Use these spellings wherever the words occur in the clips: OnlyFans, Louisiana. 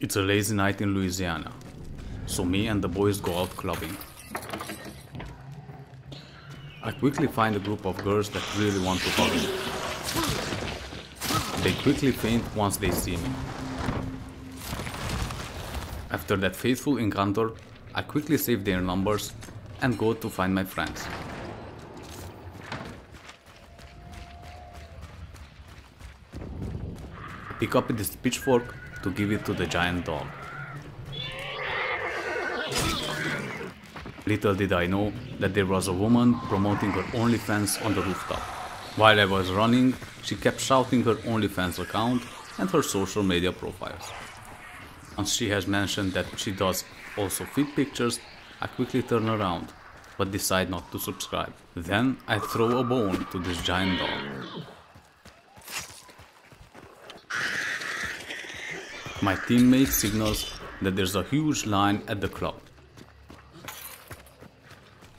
It's a lazy night in Louisiana, so me and the boys go out clubbing. I quickly find a group of girls that really want to hug me. They quickly faint once they see me. After that fateful encounter, I quickly save their numbers and go to find my friends. Pick up this pitchfork to give it to the giant dog. Little did I know that there was a woman promoting her OnlyFans on the rooftop. While I was running, she kept shouting her OnlyFans account and her social media profiles. Once she has mentioned that she does also feed pictures, I quickly turn around, but decide not to subscribe. Then I throw a bone to this giant dog. My teammate signals that there's a huge line at the club.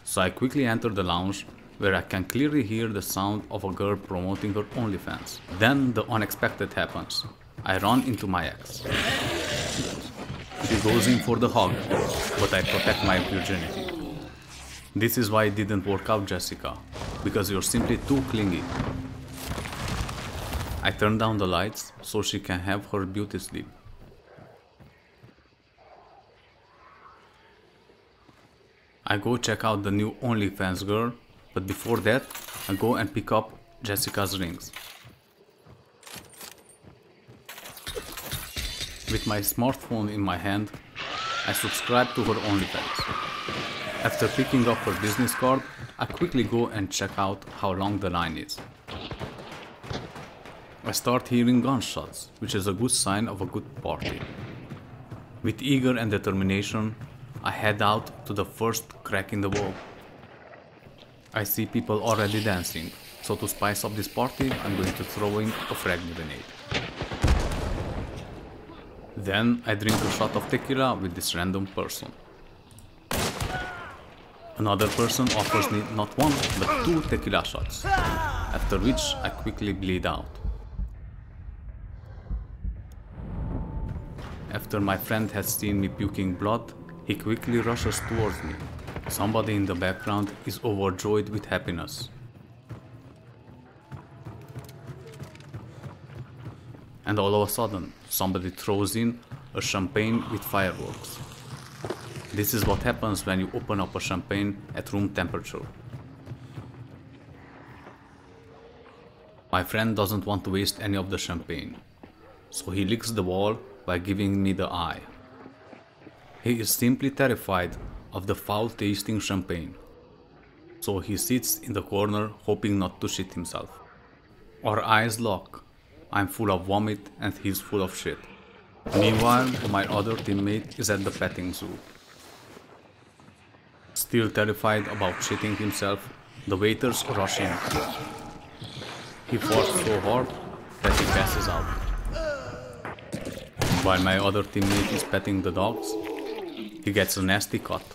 So I quickly enter the lounge, where I can clearly hear the sound of a girl promoting her OnlyFans. Then the unexpected happens. I run into my ex. She goes in for the hug, but I protect my virginity. This is why it didn't work out, Jessica, because you're simply too clingy. I turn down the lights so she can have her beauty sleep. I go check out the new OnlyFans girl, but before that, I go and pick up Jessica's rings. With my smartphone in my hand, I subscribe to her OnlyFans. After picking up her business card, I quickly go and check out how long the line is. I start hearing gunshots, which is a good sign of a good party. With eager and determination, I head out to the first crack in the wall. I see people already dancing, so to spice up this party, I'm going to throw in a frag grenade. Then I drink a shot of tequila with this random person. Another person offers me not one, but two tequila shots, after which I quickly bleed out. After my friend has seen me puking blood, he quickly rushes towards me. Somebody in the background is overjoyed with happiness. And all of a sudden, somebody throws in a champagne with fireworks. This is what happens when you open up a champagne at room temperature. My friend doesn't want to waste any of the champagne, so he licks the wall by giving me the eye. He is simply terrified of the foul-tasting champagne, so he sits in the corner hoping not to shit himself. Our eyes lock. I'm full of vomit and he's full of shit. Meanwhile, my other teammate is at the petting zoo. Still terrified about shitting himself, the waiters rush in. He farts so hard that he passes out. While my other teammate is petting the dogs, he gets a nasty cut.